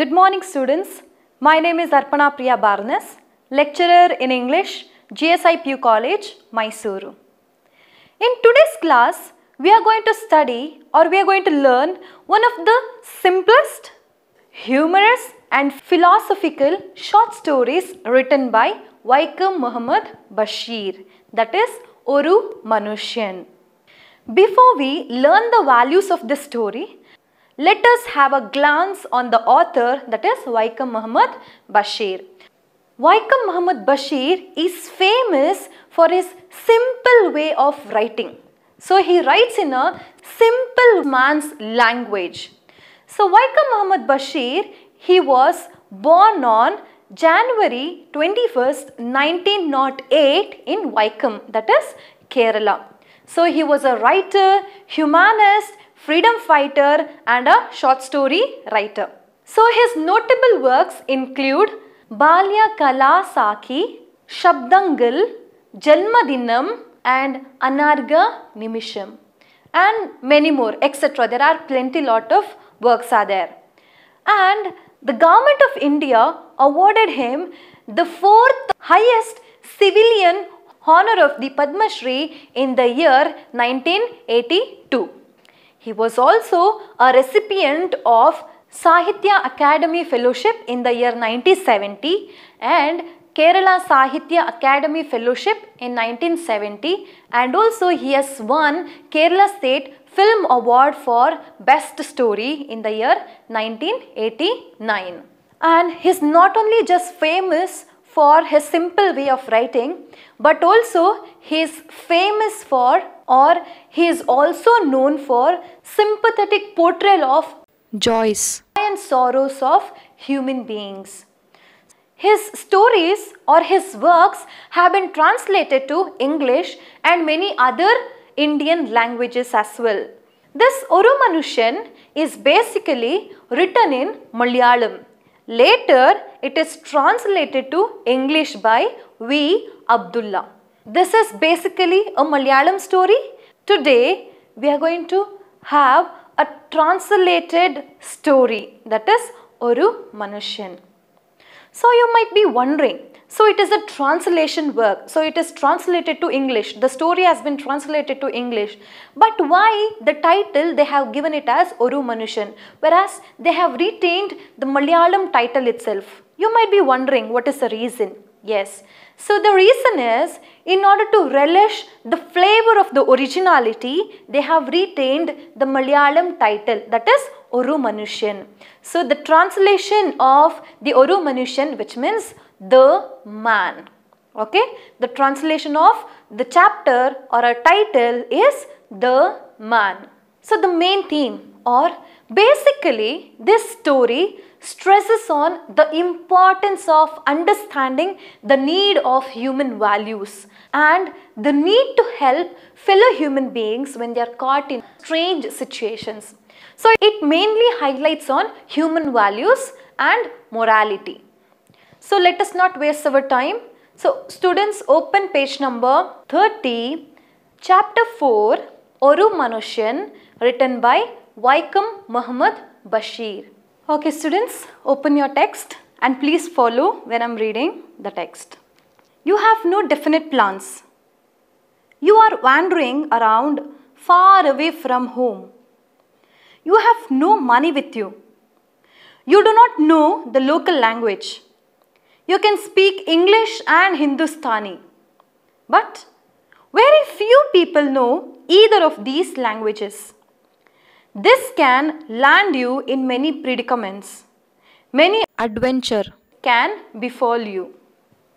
Good morning students, my name is Arpana Priya Barnes, lecturer in English, GSI PU College, Mysuru. In today's class, we are going to study or we are going to learn one of the simplest, humorous and philosophical short stories written by Vaikam Muhammad Bashir, that is Oru Manushyan. Before we learn the values of this story, let us have a glance on the author, that is Vaikam Muhammad Bashir. Vaikam Muhammad Bashir is famous for his simple way of writing. So he writes in a simple man's language. So Vaikam Muhammad Bashir, he was born on January 21st, 1908 in Vaikam, that is Kerala. So he was a writer, humanist, freedom fighter and a short story writer. So his notable works include Balya Kala Saki, Shabdangal, Janmadinam and Anarga Nimisham and many more etc. There are plenty lot of works are there. And the government of India awarded him the 4th highest civilian honor of the Padma Shri in the year 1982. He was also a recipient of Sahitya Academy Fellowship in the year 1970 and Kerala Sahitya Academy Fellowship in 1970, and also he has won Kerala State Film Award for Best Story in the year 1989. And he is not only just famous for his simple way of writing, but also he is famous for or he is also known for sympathetic portrayal of joys and sorrows of human beings. His stories or his works have been translated to English and many other Indian languages as well. This Oru Manushyan is basically written in Malayalam. Later, it is translated to English by V. Abdullah. This is basically a Malayalam story. Today, we are going to have a translated story, that is Oru Manushyan. So, you might be wondering, so it is a translation work. So, it is translated to English. The story has been translated to English. But why the title they have given it as Oru Manushyan, whereas they have retained the Malayalam title itself? You might be wondering what is the reason. Yes. So the reason is, in order to relish the flavor of the originality, they have retained the Malayalam title, that is Oru Manushyan. So the translation of the Oru Manushyan, which means the man. Okay. The translation of the chapter or a title is the man. So the main theme or basically this story stresses on the importance of understanding the need of human values and the need to help fellow human beings when they are caught in strange situations. So it mainly highlights on human values and morality. So let us not waste our time. So students, open page number 30, chapter 4, Oru Manushyan, written by Vaikam Muhammad Bashir. Okay students, open your text and please follow when I am reading the text. You have no definite plans. You are wandering around far away from home. You have no money with you. You do not know the local language. You can speak English and Hindustani. But very few people know either of these languages. This can land you in many predicaments. Many adventure can befall you.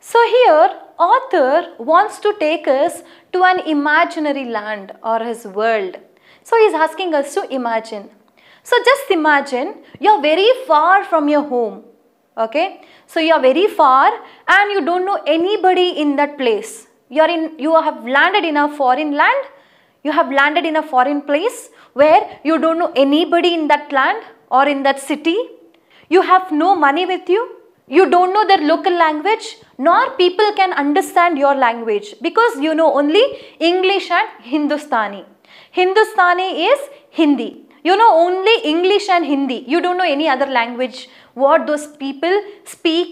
So here, author wants to take us to an imaginary land or his world. So he is asking us to imagine. So just imagine you are very far from your home. Okay. So you are very far and you don't know anybody in that place. You have landed in a foreign land. You have landed in a foreign place where you don't know anybody in that land or in that city. You have no money with you. You don't know their local language, nor people can understand your language because you know only English and Hindustani. Hindustani is Hindi. You know only English and Hindi. You don't know any other language. What those people speak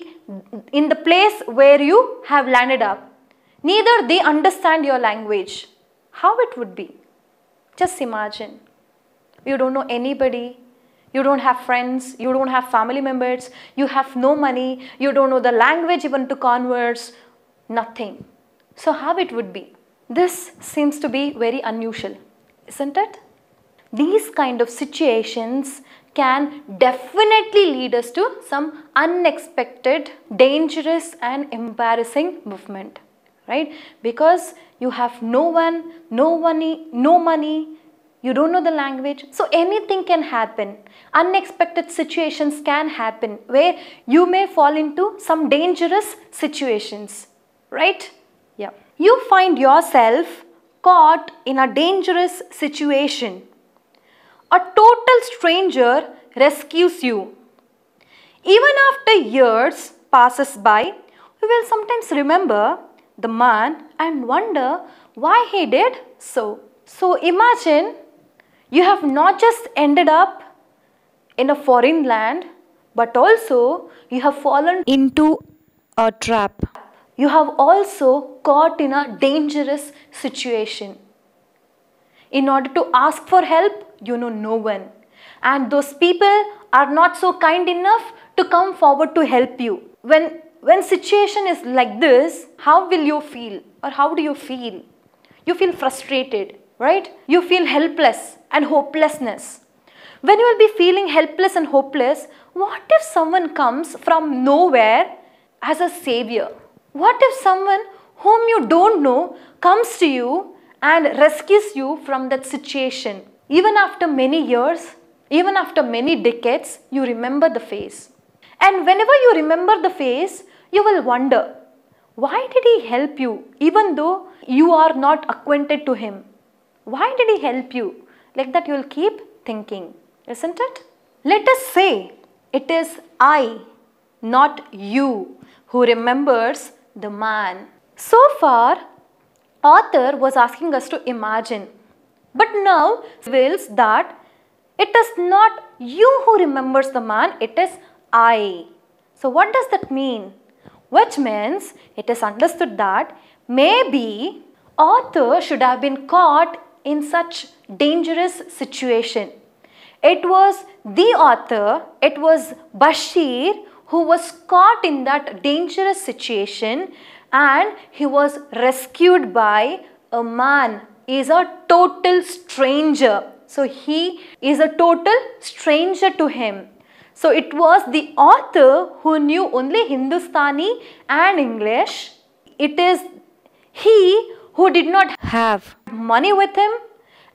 in the place where you have landed up. Neither they understand your language. How it would be? Just imagine. You don't know anybody. You don't have friends, you don't have family members, you have no money, you don't know the language even to converse, nothing. So how it would be? This seems to be very unusual, isn't it? These kind of situations can definitely lead us to some unexpected, dangerous and embarrassing movement, right? Because you have no one, no money, you don't know the language, so anything can happen. Unexpected situations can happen where you may fall into some dangerous situations, right? Yeah. You find yourself caught in a dangerous situation. A total stranger rescues you. Even after years passes by, you will sometimes remember the man and wonder why he did so. So imagine, you have not just ended up in a foreign land, but also you have fallen into a trap. You have also caught in a dangerous situation. In order to ask for help, you know no one. And those people are not so kind enough to come forward to help you. When situation is like this, how will you feel? Or how do you feel? You feel frustrated, right? You feel helpless and hopelessness. When you will be feeling helpless and hopeless, what if someone comes from nowhere as a savior? What if someone whom you don't know comes to you and rescues you from that situation? Even after many years, even after many decades, you remember the face. And whenever you remember the face, you will wonder, why did he help you even though you are not acquainted to him? Why did he help you? Like that you will keep thinking, isn't it? Let us say it is I, not you, who remembers the man. So far, author was asking us to imagine. But now reveals that it is not you who remembers the man, it is I. So what does that mean? Which means it is understood that maybe author should have been caught in such dangerous situation. It was the author, it was Bashir, who was caught in that dangerous situation and he was rescued by a man. He is a total stranger. So he is a total stranger to him. So it was the author who knew only Hindustani and English. It is he who did not have money with him,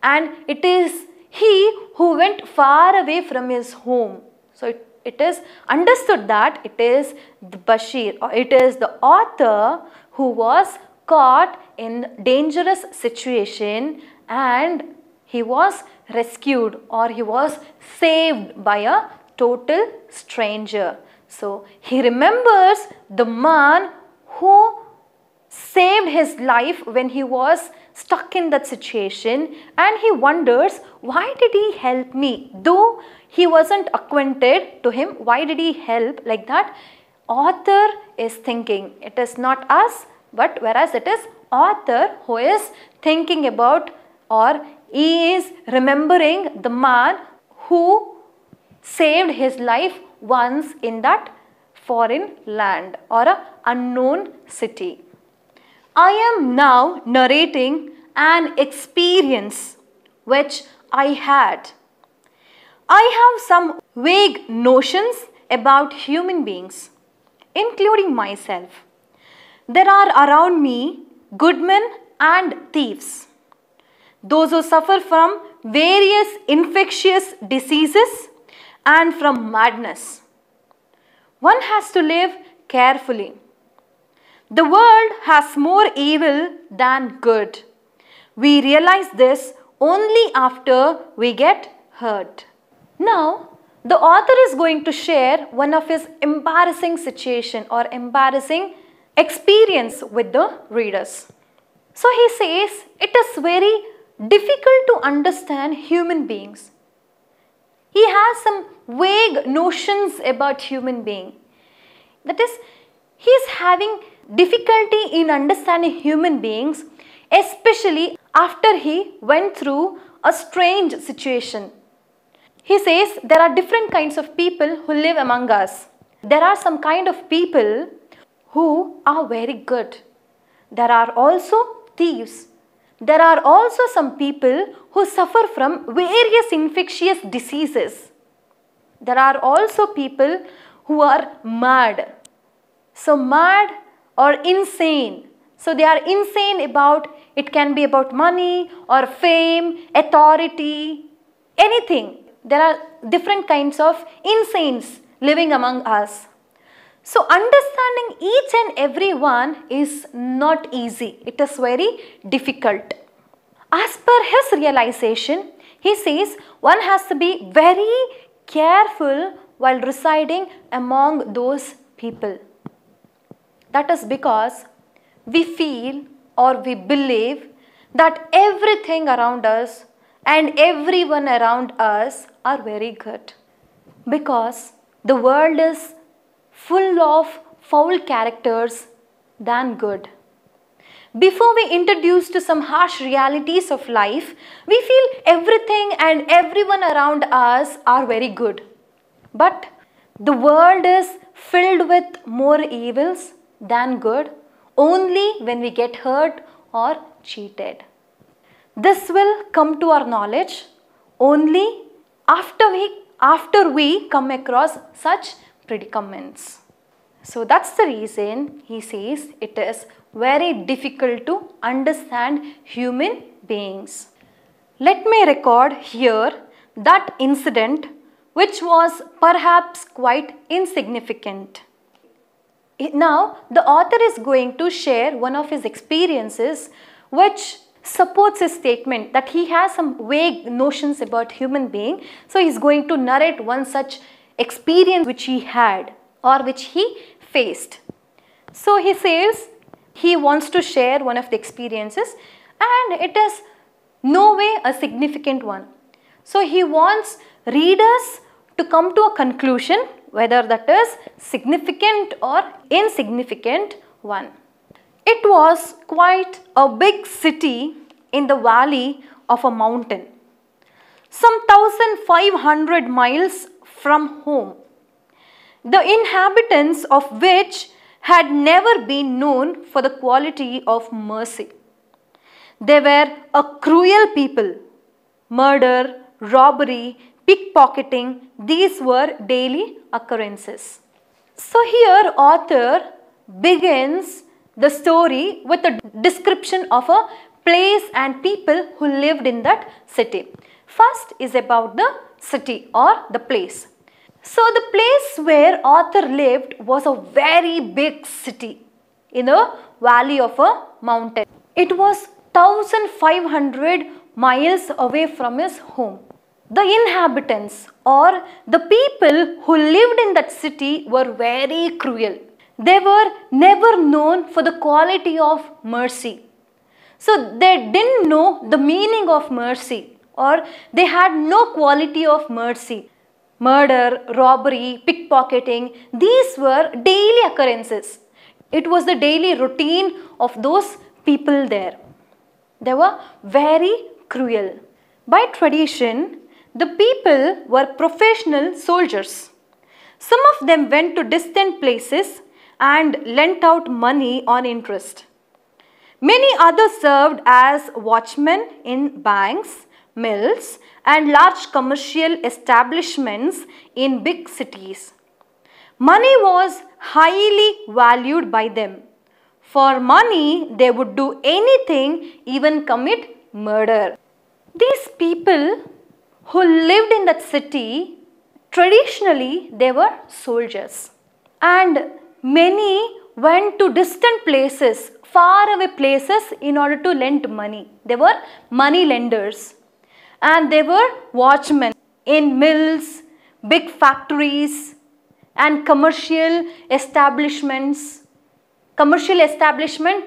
and it is he who went far away from his home. So it is understood that it is the Bashir, or it is the author who was caught in dangerous situation and he was rescued or he was saved by a total stranger. So he remembers the man who saved his life when he was stuck in that situation and he wonders, why did he help me? Though he wasn't acquainted to him, why did he help? Like that, author is thinking. It is not us, but whereas it is author who is thinking about, or he is remembering the man who saved his life once in that foreign land or an unknown city. I am now narrating an experience which I had. I have some vague notions about human beings, including myself. There are around me good men and thieves, those who suffer from various infectious diseases and from madness. One has to live carefully. The world has more evil than good. We realize this only after we get hurt. Now, the author is going to share one of his embarrassing situation or embarrassing experience with the readers. So he says, it is very difficult to understand human beings. some vague notions about human being. That is, he is having difficulty in understanding human beings, especially after he went through a strange situation. He says there are different kinds of people who live among us. There are some kind of people who are very good. There are also thieves. There are also some people who suffer from various infectious diseases. There are also people who are mad. So mad or insane. So they are insane about, it can be about money or fame, authority, anything. There are different kinds of insanes living among us. So understanding each and every one is not easy. It is very difficult. As per his realization, he says one has to be very careful while residing among those people. That is because we feel or we believe that everything around us and everyone around us are very good, because the world is full of foul characters than good. Before we introduce to some harsh realities of life, we feel everything and everyone around us are very good. But the world is filled with more evils than good only when we get hurt or cheated. This will come to our knowledge only after we come across such predicaments. So that's the reason he says it is very difficult to understand human beings. Let me record here that incident which was perhaps quite insignificant. Now the author is going to share one of his experiences which supports his statement that he has some vague notions about human being. So he's going to narrate one such experience which he had or which he faced. So he says he wants to share one of the experiences, and it is no way a significant one. So he wants readers to come to a conclusion whether that is significant or insignificant one. It was quite a big city in the valley of a mountain, some 1500 miles from home, the inhabitants of which had never been known for the quality of mercy. They were a cruel people. Murder, robbery, pickpocketing, these were daily occurrences. So here author begins the story with a description of a place and people who lived in that city. First is about the city or the place. So the place where author lived was a very big city in a valley of a mountain. It was 1500 miles away from his home. The inhabitants or the people who lived in that city were very cruel. They were never known for the quality of mercy. So they didn't know the meaning of mercy, or they had no quality of mercy. Murder, robbery, pickpocketing, these were daily occurrences. It was the daily routine of those people there. They were very cruel. By tradition, the people were professional soldiers. Some of them went to distant places and lent out money on interest. Many others served as watchmen in banks, mills, and large commercial establishments in big cities. Money was highly valued by them. For money, they would do anything, even commit murder. These people who lived in that city, traditionally, they were soldiers. And many went to distant places, far away places, in order to lend money. They were money lenders. And they were watchmen in mills, big factories, and commercial establishments. Commercial establishment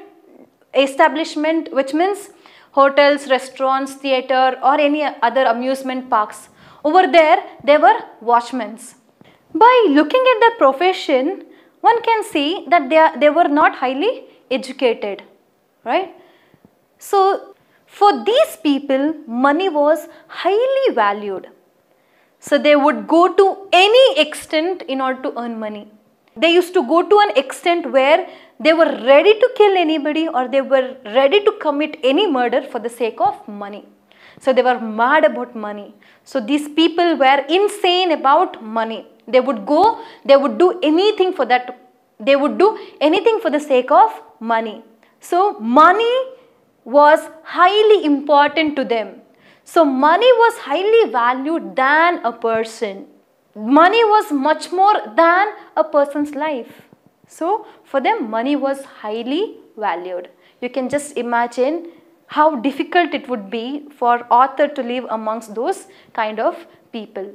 which means hotels, restaurants, theatre, or any other amusement parks. Over there, they were watchmen. By looking at their profession, one can see that they were not highly educated, right? So, for these people, money was highly valued. So, they would go to any extent in order to earn money. They used to go to an extent where they were ready to kill anybody or they were ready to commit any murder for the sake of money. So, they were mad about money. So, these people were insane about money. They would go, they would do anything for that. They would do anything for the sake of money. So, money was highly important to them. So, money was highly valued than a person. Money was much more than a person's life. So, for them, money was highly valued. You can just imagine how difficult it would be for author to live amongst those kind of people.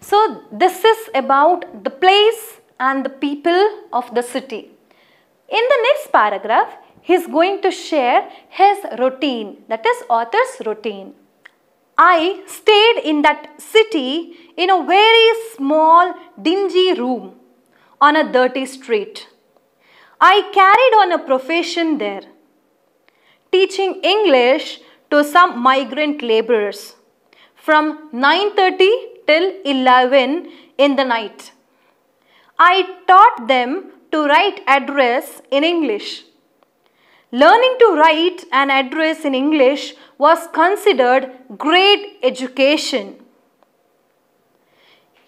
So, this is about the place and the people of the city. In the next paragraph, he is going to share his routine, that is author's routine. I stayed in that city in a very small, dingy room on a dirty street. I carried on a profession there, teaching English to some migrant laborers from 9:30 till 11 in the night. I taught them to write address in English. Learning to write an address in English was considered great education.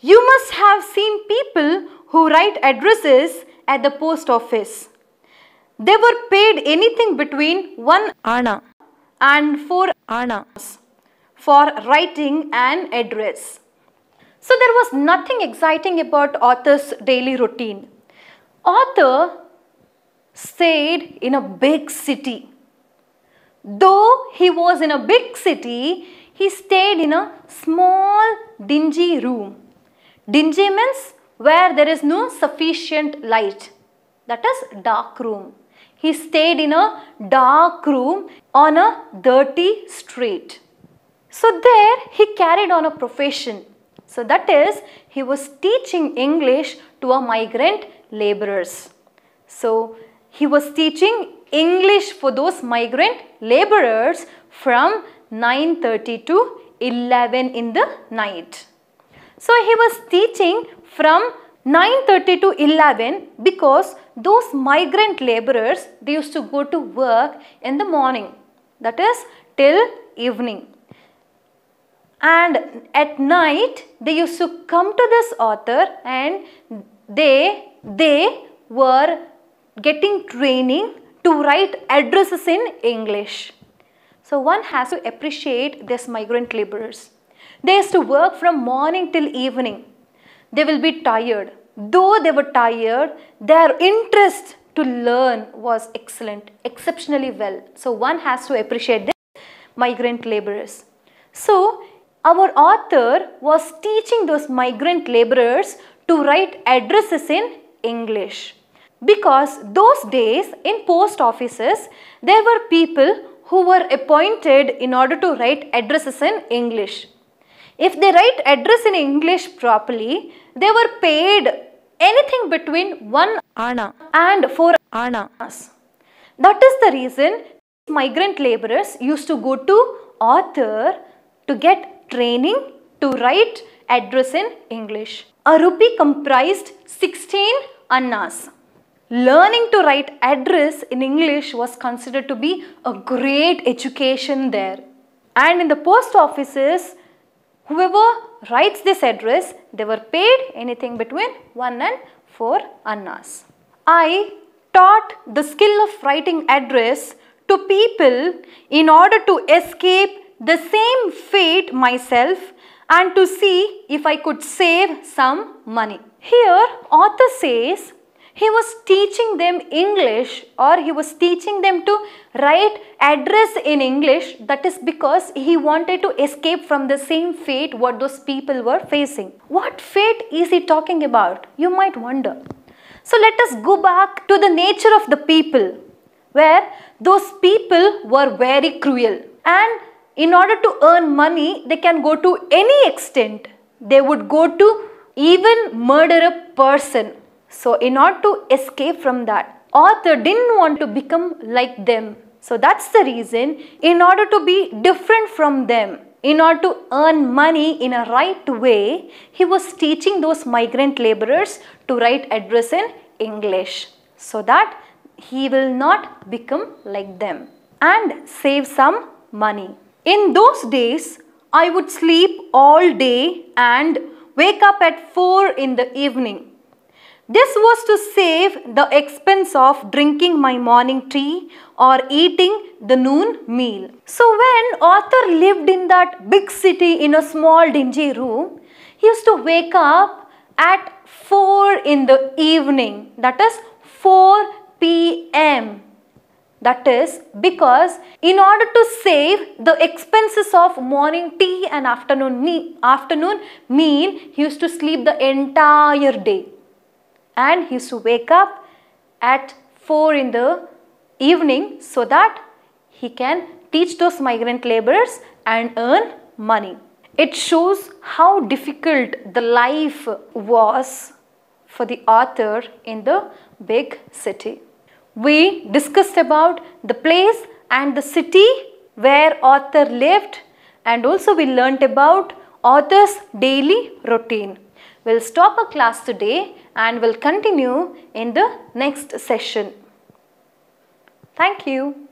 You must have seen people who write addresses at the post office. They were paid anything between 1 anna and 4 annas for writing an address. So there was nothing exciting about author's daily routine. Author stayed in a big city. Though he was in a big city, he stayed in a small dingy room. Dingy means where there is no sufficient light. That is dark room. He stayed in a dark room on a dirty street. So there he carried on a profession. So that is, he was teaching English to a migrant laborers. So he was teaching English for those migrant laborers from 9:30 to 11 in the night. So he was teaching from 9:30 to 11 because those migrant laborers, they used to go to work in the morning, that is till evening. And at night they used to come to this author and they were getting training to write addresses in English. So one has to appreciate these migrant laborers. They used to work from morning till evening. They will be tired. Though they were tired, their interest to learn was excellent, exceptionally well. So one has to appreciate these migrant laborers. So our author was teaching those migrant laborers to write addresses in English. Because those days in post offices, there were people who were appointed in order to write addresses in English. If they write address in English properly, they were paid anything between 1 anna and 4 annas. That is the reason migrant laborers used to go to author to get training to write address in English. A rupee comprised 16 annas. Learning to write address in English was considered to be a great education there. And in the post offices, whoever writes this address, they were paid anything between 1 and 4 annas. I taught the skill of writing address to people in order to escape the same fate myself and to see if I could save some money. Here, author says, he was teaching them English or he was teaching them to write address in English. That is because he wanted to escape from the same fate what those people were facing. What fate is he talking about? You might wonder. So let us go back to the nature of the people, where those people were very cruel and in order to earn money, they can go to any extent. They would go to even murder a person. So in order to escape from that, author didn't want to become like them. So that's the reason, in order to be different from them, in order to earn money in a right way, he was teaching those migrant laborers to write address in English so that he will not become like them and save some money. In those days, I would sleep all day and wake up at 4 in the evening. This was to save the expense of drinking my morning tea or eating the noon meal. So when Arthur lived in that big city in a small dingy room, he used to wake up at 4 in the evening, that is 4 p.m. That is because in order to save the expenses of morning tea and afternoon meal, he used to sleep the entire day. And he used to wake up at 4 in the evening so that he can teach those migrant laborers and earn money. It shows how difficult the life was for the author in the big city. We discussed about the place and the city where author lived, and also we learnt about author's daily routine. We'll stop our class today and we'll continue in the next session. Thank you.